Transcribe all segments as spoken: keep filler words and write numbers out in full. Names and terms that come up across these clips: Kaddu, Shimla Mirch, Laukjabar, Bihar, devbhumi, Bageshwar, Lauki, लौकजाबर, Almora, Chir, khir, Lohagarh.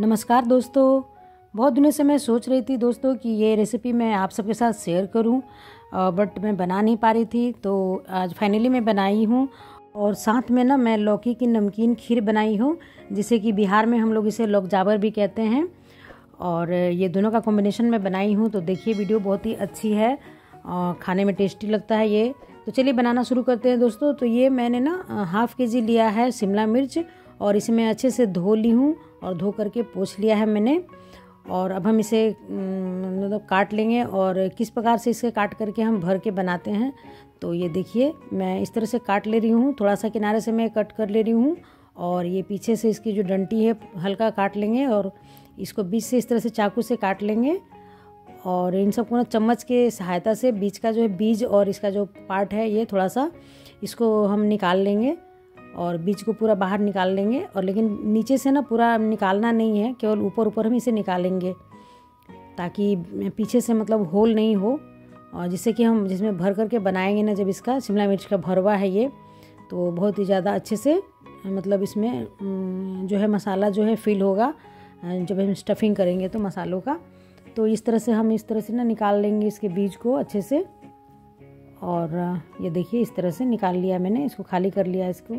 नमस्कार दोस्तों, बहुत दिनों से मैं सोच रही थी दोस्तों कि ये रेसिपी मैं आप सबके साथ शेयर करूं, बट मैं बना नहीं पा रही थी। तो आज फाइनली मैं बनाई हूं और साथ में ना मैं लौकी की नमकीन खीर बनाई हूं, जिसे कि बिहार में हम लोग इसे लौकजाबर भी कहते हैं। और ये दोनों का कॉम्बिनेशन मैं बनाई हूँ, तो देखिए वीडियो बहुत ही अच्छी है, खाने में टेस्टी लगता है ये। तो चलिए बनाना शुरू करते हैं दोस्तों। तो ये मैंने ना हाफ़ के जी लिया है शिमला मिर्च और इसे मैं अच्छे से धो ली हूँ और धो करके पोंछ लिया है मैंने। और अब हम इसे मतलब काट लेंगे और किस प्रकार से इसे काट करके हम भर के बनाते हैं। तो ये देखिए मैं इस तरह से काट ले रही हूँ, थोड़ा सा किनारे से मैं कट कर ले रही हूँ और ये पीछे से इसकी जो डंटी है हल्का काट लेंगे और इसको बीच से इस तरह से चाकू से काट लेंगे। और इन सबको ना चम्मच के सहायता से बीच का जो है बीज और इसका जो पार्ट है ये थोड़ा सा इसको हम निकाल लेंगे और बीज को पूरा बाहर निकाल लेंगे। और लेकिन नीचे से ना पूरा निकालना नहीं है, केवल ऊपर ऊपर हम इसे निकालेंगे ताकि पीछे से मतलब होल नहीं हो, और जिससे कि हम जिसमें भर करके बनाएंगे ना, जब इसका शिमला मिर्च का भरवा है ये, तो बहुत ही ज़्यादा अच्छे से मतलब इसमें जो है मसाला जो है फिल होगा जब हम स्टफिंग करेंगे तो मसालों का। तो इस तरह से हम इस तरह से ना निकाल लेंगे इसके बीज को अच्छे से। और ये देखिए इस तरह से निकाल लिया मैंने, इसको खाली कर लिया इसको।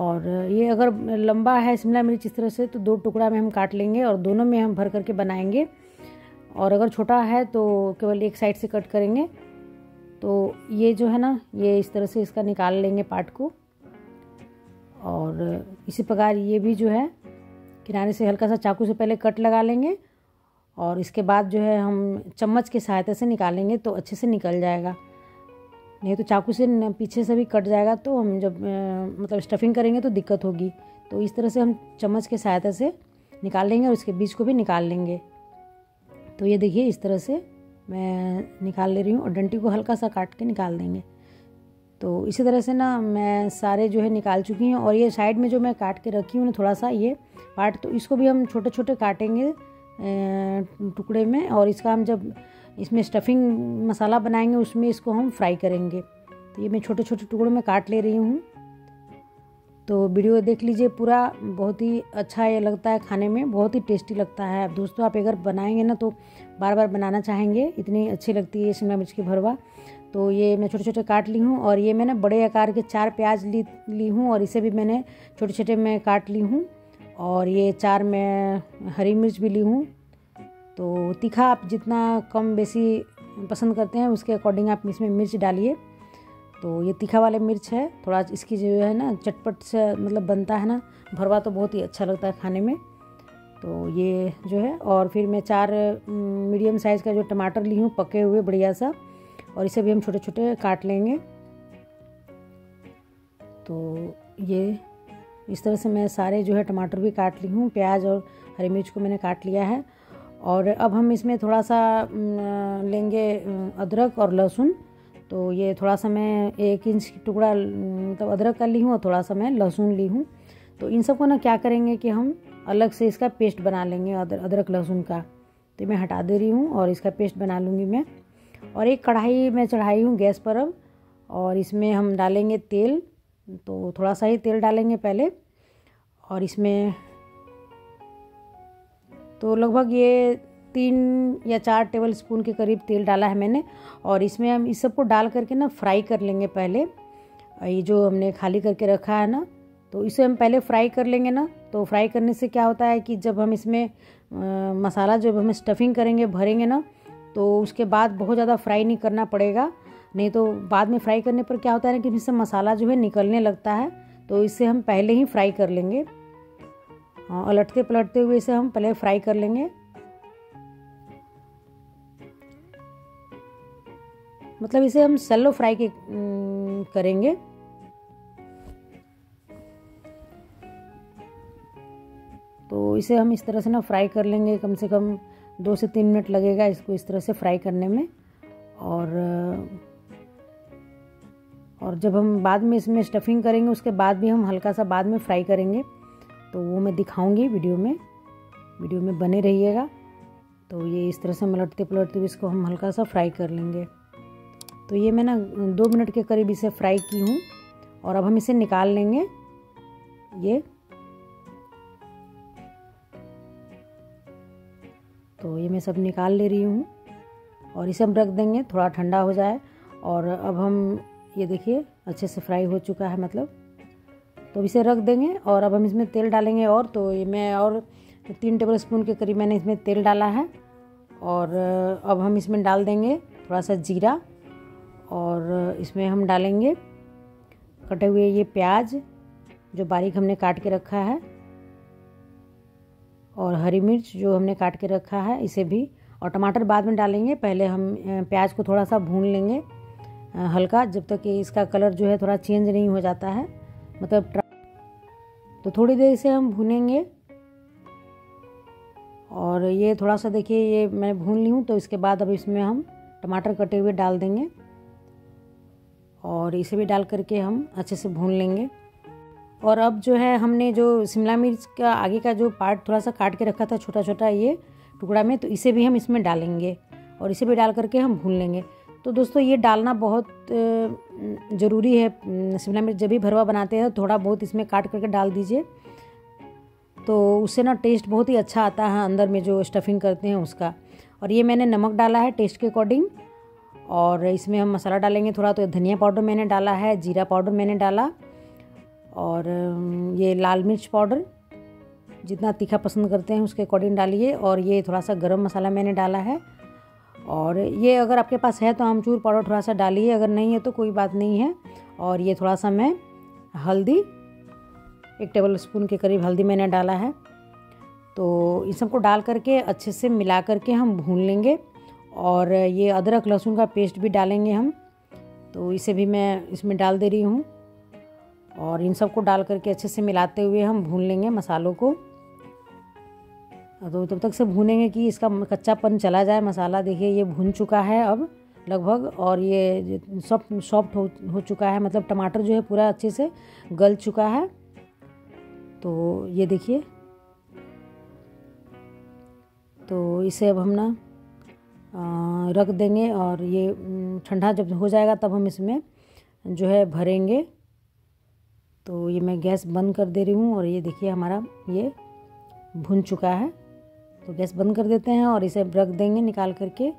और ये अगर लंबा है शिमला मिर्च इस तरह से तो दो टुकड़ा में हम काट लेंगे और दोनों में हम भर करके बनाएंगे। और अगर छोटा है तो केवल एक साइड से कट करेंगे। तो ये जो है ना ये इस तरह से इसका निकाल लेंगे पार्ट को। और इसी प्रकार ये भी जो है किनारे से हल्का सा चाकू से पहले कट लगा लेंगे और इसके बाद जो है हम चम्मच की सहायता से निकालेंगे तो अच्छे से निकल जाएगा, नहीं तो चाकू से पीछे से भी कट जाएगा तो हम जब मतलब स्टफिंग करेंगे तो दिक्कत होगी। तो इस तरह से हम चम्मच की सहायता से निकाल लेंगे और इसके बीज को भी निकाल लेंगे। तो ये देखिए इस तरह से मैं निकाल ले रही हूँ और डंटी को हल्का सा काट के निकाल देंगे। तो इसी तरह से ना मैं सारे जो है निकाल चुकी हूँ। और ये साइड में जो मैं काट के रखी हूँ ना थोड़ा सा ये पार्ट, तो इसको भी हम छोटे छोटे काटेंगे टुकड़े में और इसका हम जब इसमें स्टफिंग मसाला बनाएंगे उसमें इसको हम फ्राई करेंगे। तो ये मैं छोटे छोटे टुकड़ों में काट ले रही हूँ। तो वीडियो देख लीजिए पूरा, बहुत ही अच्छा ये लगता है खाने में, बहुत ही टेस्टी लगता है। अब दोस्तों आप अगर बनाएंगे ना तो बार बार बनाना चाहेंगे, इतनी अच्छी लगती है शिमला मिर्च की भरवा। तो ये मैं छोटे छोटे काट ली हूँ और ये मैंने बड़े आकार के चार प्याज ली ली हूँ और इसे भी मैंने छोटे छोटे में काट ली हूँ। और ये चार मैं हरी मिर्च भी ली हूँ। तो तीखा आप जितना कम बेसी पसंद करते हैं उसके अकॉर्डिंग आप इसमें मिर्च डालिए। तो ये तीखा वाले मिर्च है, थोड़ा इसकी जो है ना चटपट से मतलब बनता है ना भरवा, तो बहुत ही अच्छा लगता है खाने में। तो ये जो है, और फिर मैं चार मीडियम साइज़ का जो टमाटर ली हूँ पके हुए बढ़िया सा, और इसे भी हम छोटे छोटे काट लेंगे। तो ये इस तरह से मैं सारे जो है टमाटर भी काट ली हूँ, प्याज और हरी मिर्च को मैंने काट लिया है। और अब हम इसमें थोड़ा सा लेंगे अदरक और लहसुन। तो ये थोड़ा सा मैं एक इंच की टुकड़ा मतलब अदरक का ली हूँ और थोड़ा सा मैं लहसुन ली हूँ। तो इन सबको ना क्या करेंगे कि हम अलग से इसका पेस्ट बना लेंगे अदरक लहसुन का। तो मैं हटा दे रही हूँ और इसका पेस्ट बना लूँगी मैं। और एक कढ़ाई मैं चढ़ाई हूँ गैस पर अब, और इसमें हम डालेंगे तेल। तो थोड़ा सा ही तेल डालेंगे पहले, और इसमें तो लगभग ये तीन या चार टेबल स्पून के करीब तेल डाला है मैंने। और इसमें हम इस सबको डाल करके ना फ्राई कर लेंगे पहले। ये जो हमने खाली करके रखा है ना तो इसे हम पहले फ्राई कर लेंगे ना। तो फ्राई करने से क्या होता है कि जब हम इसमें आ, मसाला जब हम स्टफिंग करेंगे भरेंगे ना तो उसके बाद बहुत ज़्यादा फ्राई नहीं करना पड़ेगा, नहीं तो बाद में फ्राई करने पर क्या होता है ना कि इससे मसाला जो है निकलने लगता है। तो इसे हम पहले ही फ्राई कर लेंगे, उलटते पलटते हुए इसे हम पहले फ्राई कर लेंगे। मतलब इसे हम शैलो फ्राई के करेंगे। तो इसे हम इस तरह से ना फ्राई कर लेंगे, कम से कम दो से तीन मिनट लगेगा इसको इस तरह से फ्राई करने में। और और जब हम बाद में इसमें स्टफिंग करेंगे उसके बाद भी हम हल्का सा बाद में फ्राई करेंगे, तो वो मैं दिखाऊंगी वीडियो में, वीडियो में बने रहिएगा। तो ये इस तरह से पलटते पलटते हुए इसको हम हल्का सा फ्राई कर लेंगे। तो ये मैं ना दो मिनट के करीब इसे फ्राई की हूँ और अब हम इसे निकाल लेंगे। ये तो ये मैं सब निकाल ले रही हूँ और इसे हम रख देंगे थोड़ा ठंडा हो जाए। और अब हम ये देखिए अच्छे से फ्राई हो चुका है मतलब, तो इसे रख देंगे। और अब हम इसमें तेल डालेंगे और, तो ये मैं और तीन टेबल स्पून के करीब मैंने इसमें तेल डाला है। और अब हम इसमें डाल देंगे थोड़ा सा जीरा और इसमें हम डालेंगे कटे हुए ये प्याज जो बारीक हमने काट के रखा है और हरी मिर्च जो हमने काट के रखा है इसे भी, और टमाटर बाद में डालेंगे। पहले हम प्याज को थोड़ा सा भून लेंगे हल्का, जब तक कि इसका कलर जो है थोड़ा चेंज नहीं हो जाता है मतलब, तो थोड़ी देर से हम भूनेंगे। और ये थोड़ा सा देखिए ये मैं भून ली हूँ, तो इसके बाद अब इसमें हम टमाटर कटे हुए डाल देंगे और इसे भी डाल करके हम अच्छे से भून लेंगे। और अब जो है हमने जो शिमला मिर्च का आगे का जो पार्ट थोड़ा सा काट के रखा था छोटा छोटा ये टुकड़ा में, तो इसे भी हम इसमें डालेंगे और इसे भी डाल करके हम भून लेंगे। तो दोस्तों ये डालना बहुत ज़रूरी है, शिमला मिर्च जब भी भरवा बनाते हैं तो थोड़ा बहुत इसमें काट करके डाल दीजिए, तो उससे ना टेस्ट बहुत ही अच्छा आता है अंदर में जो स्टफिंग करते हैं उसका। और ये मैंने नमक डाला है टेस्ट के अकॉर्डिंग, और इसमें हम मसाला डालेंगे थोड़ा, तो धनिया पाउडर मैंने डाला है, जीरा पाउडर मैंने डाला, और ये लाल मिर्च पाउडर जितना तीखा पसंद करते हैं उसके अकॉर्डिंग डालिए। और ये थोड़ा सा गरम मसाला मैंने डाला है, और ये अगर आपके पास है तो आमचूर पाउडर थोड़ा सा डालिए, अगर नहीं है तो कोई बात नहीं है। और ये थोड़ा सा मैं हल्दी, एक टेबल स्पून के करीब हल्दी मैंने डाला है। तो इन सबको डाल करके अच्छे से मिला करके हम भून लेंगे। और ये अदरक लहसुन का पेस्ट भी डालेंगे हम, तो इसे भी मैं इसमें डाल दे रही हूँ। और इन सबको डाल करके अच्छे से मिलाते हुए हम भून लेंगे मसालों को, तो तब तक से भूनेंगे कि इसका कच्चापन चला जाए मसाला। देखिए ये भून चुका है अब लगभग, और ये सब सॉफ्ट हो हो चुका है मतलब, टमाटर जो है पूरा अच्छे से गल चुका है। तो ये देखिए, तो इसे अब हम ना रख देंगे और ये ठंडा जब हो जाएगा तब हम इसमें जो है भरेंगे। तो ये मैं गैस बंद कर दे रही हूँ, और ये देखिए हमारा ये भुन चुका है, तो गैस बंद कर देते हैं और इसे रख देंगे निकाल करके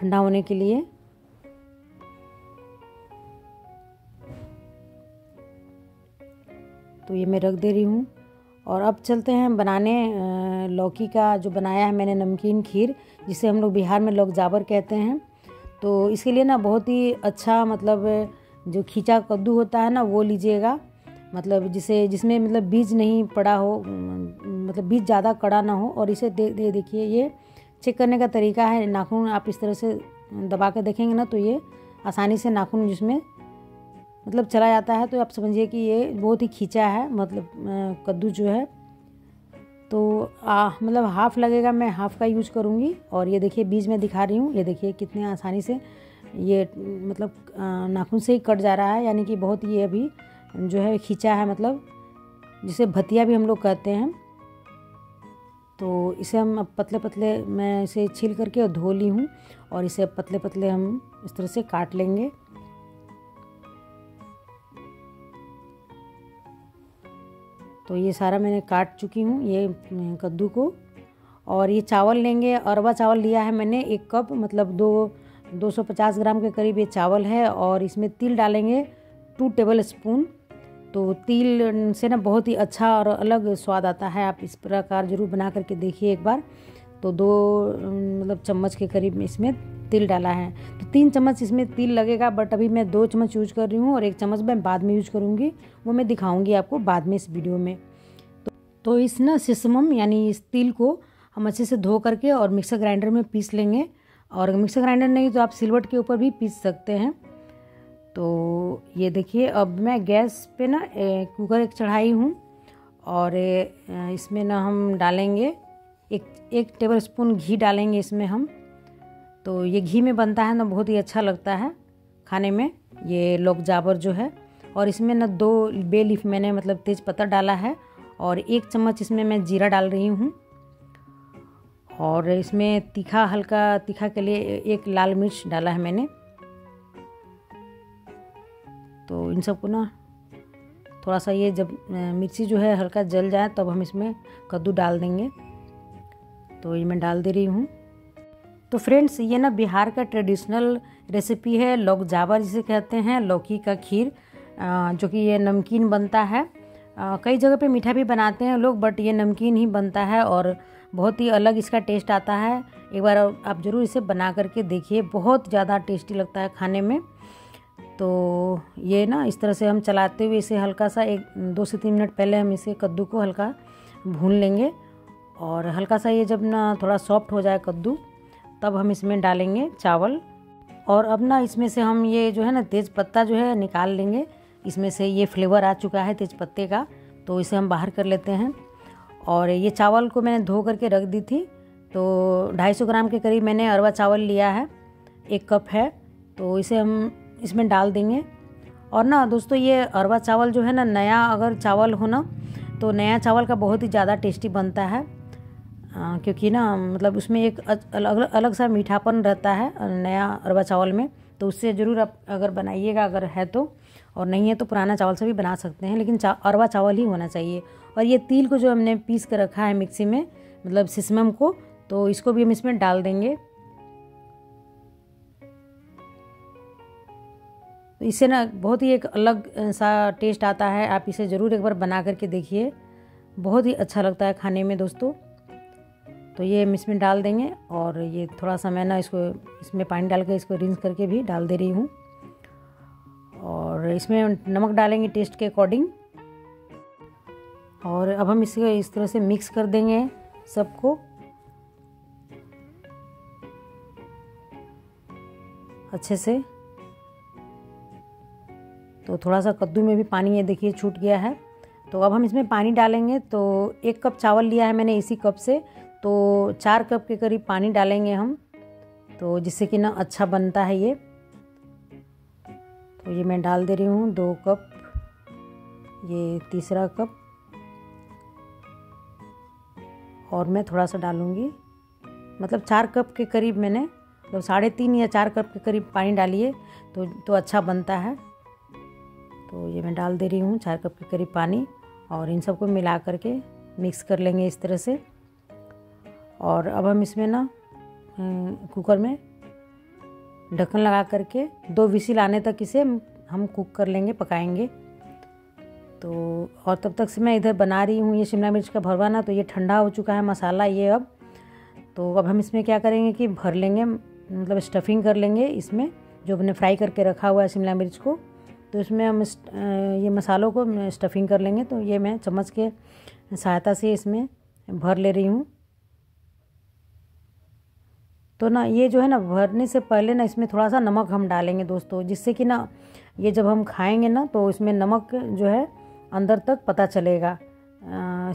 ठंडा होने के लिए। तो ये मैं रख दे रही हूँ। और अब चलते हैं बनाने लौकी का, जो बनाया है मैंने नमकीन खीर, जिसे हम लोग बिहार में लौकजाबर कहते हैं। तो इसके लिए ना बहुत ही अच्छा मतलब जो खींचा कद्दू होता है ना वो लीजिएगा, मतलब जिसे जिसमें मतलब बीज नहीं पड़ा हो, मतलब बीज ज़्यादा कड़ा ना हो। और इसे दे दे देखिए ये चेक करने का तरीका है, नाखून आप इस तरह से दबा कर देखेंगे ना तो ये आसानी से नाखून जिसमें मतलब चला जाता है, तो आप समझिए कि ये बहुत ही खींचा है मतलब कद्दू जो है। तो आ, मतलब हाफ़ लगेगा, मैं हाफ़ का यूज करूँगी। और ये देखिए बीज में दिखा रही हूँ, ये देखिए कितने आसानी से ये मतलब नाखून से ही कट जा रहा है, यानी कि बहुत ही अभी जो है खींचा है मतलब, जिसे भतिया भी हम लोग कहते हैं। तो इसे हम पतले पतले, मैं इसे छील करके और धो ली हूँ, और इसे पतले पतले हम इस तरह से काट लेंगे। तो ये सारा मैंने काट चुकी हूँ ये कद्दू को। और ये चावल लेंगे, अरवा चावल लिया है मैंने एक कप, मतलब दो दो सौ पचास ग्राम के करीब ये चावल है। और इसमें तिल डालेंगे टू टेबल स्पून, तो तिल से ना बहुत ही अच्छा और अलग स्वाद आता है, आप इस प्रकार ज़रूर बना करके देखिए एक बार। तो दो मतलब चम्मच के करीब इसमें तिल डाला है, तो तीन चम्मच इसमें तिल लगेगा, बट अभी मैं दो चम्मच यूज कर रही हूँ और एक चम्मच मैं बाद में यूज करूँगी, वो मैं दिखाऊँगी आपको बाद में इस वीडियो में। तो, तो इस ना सिसमम यानी इस तिल को हम अच्छे से धो करके और मिक्सर ग्राइंडर में पीस लेंगे, और मिक्सर ग्राइंडर नहीं तो आप सिलवट के ऊपर भी पीस सकते हैं। तो ये देखिए अब मैं गैस पे ना कुकर एक चढ़ाई हूँ, और इसमें ना हम डालेंगे एक एक टेबल स्पून घी डालेंगे इसमें हम। तो ये घी में बनता है ना बहुत ही अच्छा लगता है खाने में ये लौकजाबर जो है। और इसमें ना दो बे लीफ मैंने मतलब तेज पत्ता डाला है, और एक चम्मच इसमें मैं जीरा डाल रही हूँ। और इसमें तीखा, हल्का तीखा के लिए एक लाल मिर्च डाला है मैंने। तो इन सबको ना थोड़ा सा ये जब मिर्ची जो है हल्का जल जाए तब हम इसमें कद्दू डाल देंगे। तो ये मैं डाल दे रही हूँ। तो फ्रेंड्स, ये ना बिहार का ट्रेडिशनल रेसिपी है, लौकजाबर जिसे कहते हैं, लौकी का खीर, जो कि ये नमकीन बनता है। कई जगह पे मीठा भी बनाते हैं लोग, बट ये नमकीन ही बनता है और बहुत ही अलग इसका टेस्ट आता है। एक बार आप ज़रूर इसे बना करके देखिए, बहुत ज़्यादा टेस्टी लगता है खाने में। तो ये ना इस तरह से हम चलाते हुए इसे हल्का सा एक दो से तीन मिनट पहले हम इसे कद्दू को हल्का भून लेंगे, और हल्का सा ये जब ना थोड़ा सॉफ्ट हो जाए कद्दू, तब हम इसमें डालेंगे चावल। और अब ना इसमें से हम ये जो है ना तेज़ पत्ता जो है निकाल लेंगे, इसमें से ये फ्लेवर आ चुका है तेज पत्ते का, तो इसे हम बाहर कर लेते हैं। और ये चावल को मैंने धो करके रख दी थी, तो दो सौ पचास ग्राम के करीब मैंने अरवा चावल लिया है, एक कप है, तो इसे हम इसमें डाल देंगे। और ना दोस्तों, ये अरवा चावल जो है ना, नया अगर चावल हो ना, तो नया चावल का बहुत ही ज़्यादा टेस्टी बनता है, आ, क्योंकि ना मतलब उसमें एक अलग अलग सा मीठापन रहता है नया अरवा चावल में। तो उससे ज़रूर आप अगर बनाइएगा, अगर है तो, और नहीं है तो पुराना चावल से भी बना सकते हैं, लेकिन चा अरवा चावल ही होना चाहिए। और ये तिल को जो हमने पीस कर रखा है मिक्सी में, मतलब सिसमम को, तो इसको भी हम इसमें डाल देंगे। तो इससे ना बहुत ही एक अलग सा टेस्ट आता है, आप इसे ज़रूर एक बार बना करके देखिए, बहुत ही अच्छा लगता है खाने में दोस्तों। तो ये हम इसमें डाल देंगे, और ये थोड़ा सा मैं ना इसको इसमें पानी डाल कर इसको रिंस करके भी डाल दे रही हूँ। और इसमें नमक डालेंगे टेस्ट के अकॉर्डिंग, और अब हम इसे इस तरह से मिक्स कर देंगे सबको अच्छे से। तो थोड़ा सा कद्दू में भी पानी है, देखिए छूट गया है। तो अब हम इसमें पानी डालेंगे, तो एक कप चावल लिया है मैंने, इसी कप से तो चार कप के करीब पानी डालेंगे हम, तो जिससे कि ना अच्छा बनता है ये। तो ये मैं डाल दे रही हूँ दो कप, ये तीसरा कप, और मैं थोड़ा सा डालूँगी, मतलब चार कप के करीब मैंने, मतलब साढ़े तीन या चार कप के करीब पानी डालिए तो तो अच्छा बनता है। तो ये मैं डाल दे रही हूँ चार कप के करीब पानी, और इन सबको मिला करके मिक्स कर लेंगे इस तरह से। और अब हम इसमें ना कुकर में ढक्कन लगा करके दो विसिल आने तक इसे हम कुक कर लेंगे, पकाएंगे। तो और तब तक से मैं इधर बना रही हूँ ये शिमला मिर्च का भरवा ना, तो ये ठंडा हो चुका है मसाला ये अब। तो अब हम इसमें क्या करेंगे कि भर लेंगे, मतलब स्टफिंग कर लेंगे इसमें, जो हमने फ्राई करके रखा हुआ है शिमला मिर्च को, तो इसमें हम ये मसालों को स्टफिंग कर लेंगे। तो ये मैं चम्मच के सहायता से इसमें भर ले रही हूँ। तो ना ये जो है ना भरने से पहले ना इसमें थोड़ा सा नमक हम डालेंगे दोस्तों, जिससे कि ना ये जब हम खाएंगे ना, तो इसमें नमक जो है अंदर तक पता चलेगा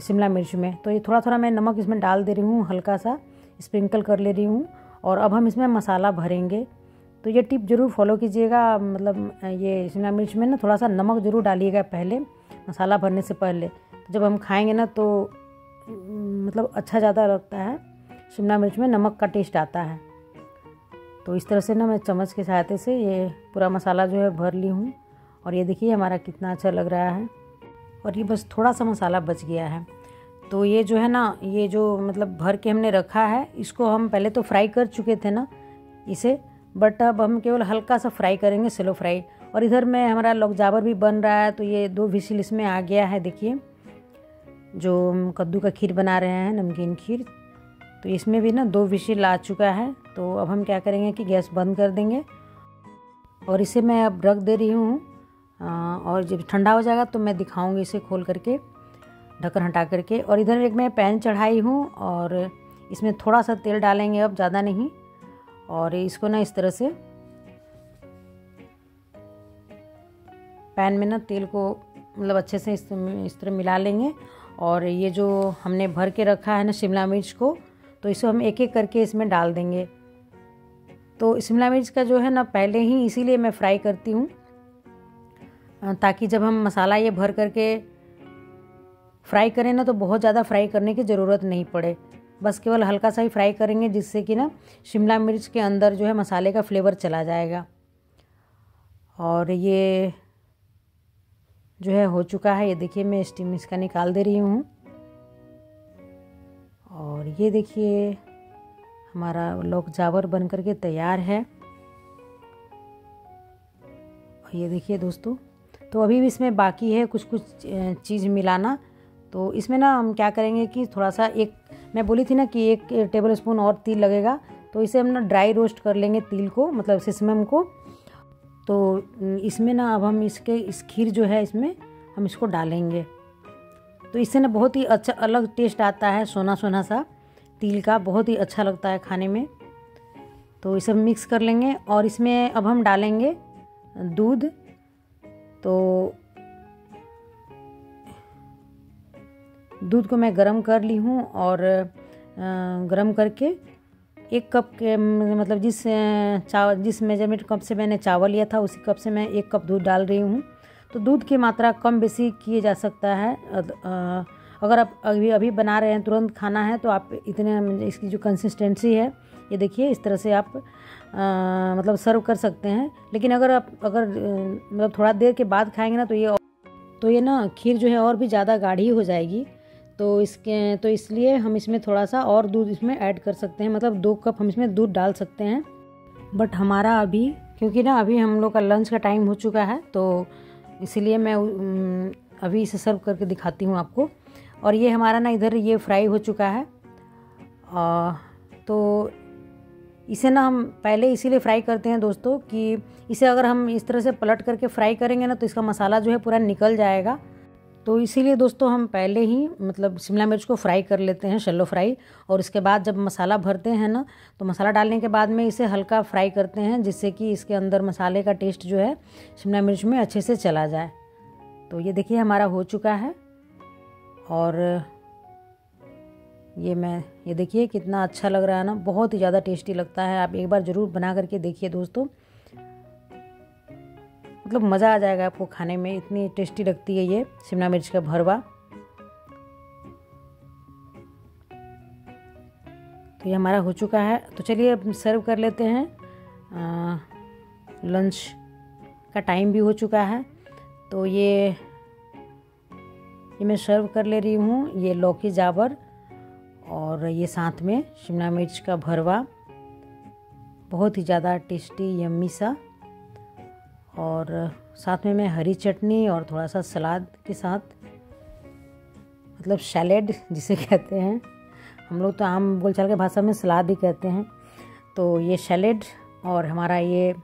शिमला मिर्च में। तो ये थोड़ा थोड़ा मैं नमक इसमें डाल दे रही हूँ, हल्का सा स्प्रिंकल कर ले रही हूँ। और अब हम इसमें मसाला भरेंगे, तो ये टिप ज़रूर फॉलो कीजिएगा, मतलब ये शिमला मिर्च में ना थोड़ा सा नमक ज़रूर डालिएगा पहले, मसाला भरने से पहले। जब हम खाएँगे ना, तो मतलब अच्छा ज़्यादा लगता है, शिमला मिर्च में नमक का टेस्ट आता है। तो इस तरह से ना मैं चम्मच की सहायता से ये पूरा मसाला जो है भर ली हूँ, और ये देखिए हमारा कितना अच्छा लग रहा है। और ये बस थोड़ा सा मसाला बच गया है, तो ये जो है ना, ये जो मतलब भर के हमने रखा है, इसको हम पहले तो फ्राई कर चुके थे ना इसे, बट अब हम केवल हल्का सा फ्राई करेंगे, स्लो फ्राई। और इधर में हमारा लौकजाबर भी बन रहा है, तो ये दो विसिल इसमें आ गया है, देखिए, जो हम कद्दू का खीर बना रहे हैं, नमकीन खीर, तो इसमें भी ना दो विसिल आ चुका है। तो अब हम क्या करेंगे कि गैस बंद कर देंगे, और इसे मैं अब रख दे रही हूँ, और जब ठंडा हो जाएगा तो मैं दिखाऊंगी इसे खोल करके, ढक्कन हटा करके। और इधर एक मैं पैन चढ़ाई हूँ, और इसमें थोड़ा सा तेल डालेंगे अब, ज़्यादा नहीं, और इसको ना इस तरह से पैन में ना तेल को मतलब अच्छे से इस, इस तरह मिला लेंगे। और ये जो हमने भर के रखा है ना शिमला मिर्च को, तो इसको हम एक एक करके इसमें डाल देंगे। तो शिमला मिर्च का जो है ना पहले ही इसीलिए मैं फ्राई करती हूँ, ताकि जब हम मसाला ये भर करके फ्राई करें ना, तो बहुत ज़्यादा फ्राई करने की ज़रूरत नहीं पड़े, बस केवल हल्का सा ही फ्राई करेंगे, जिससे कि ना शिमला मिर्च के अंदर जो है मसाले का फ्लेवर चला जाएगा। और ये जो है हो चुका है, ये देखिए मैं स्टीम इसका निकाल दे रही हूँ, और और ये देखिए हमारा लौकजाबर बनकर के तैयार है। और ये देखिए दोस्तों, तो अभी भी इसमें बाकी है कुछ कुछ चीज़ मिलाना। तो इसमें ना हम क्या करेंगे कि थोड़ा सा, एक मैं बोली थी ना कि एक टेबल स्पून और तिल लगेगा, तो इसे हम ना ड्राई रोस्ट कर लेंगे तिल को, मतलब सिसम को। तो इसमें ना अब हम इसके इस खीर जो है इसमें हम इसको डालेंगे, तो इससे ना बहुत ही अच्छा अलग टेस्ट आता है, सोना सोना सा तिल का, बहुत ही अच्छा लगता है खाने में। तो इसे मिक्स कर लेंगे और इसमें अब हम डालेंगे दूध। तो दूध को मैं गरम कर ली हूँ, और गरम करके एक कप के, मतलब जिस चाव जिस मेजरमेंट कप से मैंने चावल लिया था उसी कप से मैं एक कप दूध डाल रही हूँ। तो दूध की मात्रा कम बेसी किए जा सकता है। अगर आप अभी अभी बना रहे हैं, तुरंत खाना है, तो आप इतने, इसकी जो कंसिस्टेंसी है ये देखिए, इस तरह से आप आ, मतलब सर्व कर सकते हैं। लेकिन अगर आप अगर मतलब थोड़ा देर के बाद खाएंगे ना, तो ये तो ये ना खीर जो है और भी ज़्यादा गाढ़ी हो जाएगी। तो इसके तो इसलिए हम इसमें थोड़ा सा और दूध इसमें ऐड कर सकते हैं, मतलब दो कप हम इसमें दूध डाल सकते हैं। बट हमारा अभी, क्योंकि ना अभी हम लोग का लंच का टाइम हो चुका है, तो इसलिए मैं अभी इसे सर्व करके दिखाती हूँ आपको। और ये हमारा ना इधर ये फ्राई हो चुका है, आ, तो इसे ना हम पहले इसीलिए फ्राई करते हैं दोस्तों कि इसे अगर हम इस तरह से पलट करके फ्राई करेंगे ना, तो इसका मसाला जो है पूरा निकल जाएगा। तो इसीलिए दोस्तों हम पहले ही, मतलब शिमला मिर्च को फ्राई कर लेते हैं, शैलो फ्राई, और उसके बाद जब मसाला भरते हैं ना, तो मसाला डालने के बाद में इसे हल्का फ्राई करते हैं, जिससे कि इसके अंदर मसाले का टेस्ट जो है शिमला मिर्च में अच्छे से चला जाए। तो ये देखिए हमारा हो चुका है, और ये मैं ये देखिए कितना अच्छा लग रहा है ना, बहुत ही ज़्यादा टेस्टी लगता है। आप एक बार ज़रूर बना करके देखिए दोस्तों, मतलब मज़ा आ जाएगा आपको खाने में, इतनी टेस्टी लगती है ये शिमला मिर्च का भरवा। तो ये हमारा हो चुका है, तो चलिए अब सर्व कर लेते हैं। आ, लंच का टाइम भी हो चुका है, तो ये ये मैं सर्व कर ले रही हूँ, ये लौकी जाबर और ये साथ में शिमला मिर्च का भरवा, बहुत ही ज़्यादा टेस्टी यम्मी सा, और साथ में मैं हरी चटनी और थोड़ा सा सलाद के साथ, मतलब सैलेड जिसे कहते हैं हम लोग, तो आम बोलचाल के भाषा में सलाद ही कहते हैं। तो ये सैलेड और हमारा ये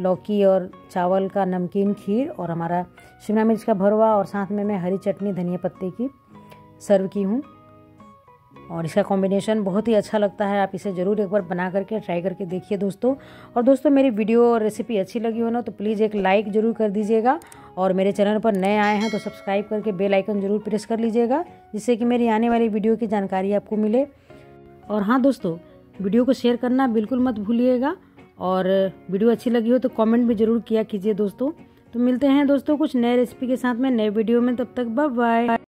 लौकी और चावल का नमकीन खीर और हमारा शिमला मिर्च का भरवा, और साथ में मैं हरी चटनी धनिया पत्ते की सर्व की हूँ, और इसका कॉम्बिनेशन बहुत ही अच्छा लगता है। आप इसे ज़रूर एक बार बना करके ट्राई करके देखिए दोस्तों। और दोस्तों मेरी वीडियो और रेसिपी अच्छी लगी हो ना, तो प्लीज़ एक लाइक ज़रूर कर दीजिएगा, और मेरे चैनल पर नए आए हैं तो सब्सक्राइब करके बेल आइकन ज़रूर प्रेस कर लीजिएगा, जिससे कि मेरी आने वाली वीडियो की जानकारी आपको मिले। और हाँ दोस्तों, वीडियो को शेयर करना बिल्कुल मत भूलिएगा, और वीडियो अच्छी लगी हो तो कॉमेंट भी ज़रूर किया कीजिए दोस्तों। तो मिलते हैं दोस्तों कुछ नए रेसिपी के साथ में, नए वीडियो में, तब तक बाय बाय।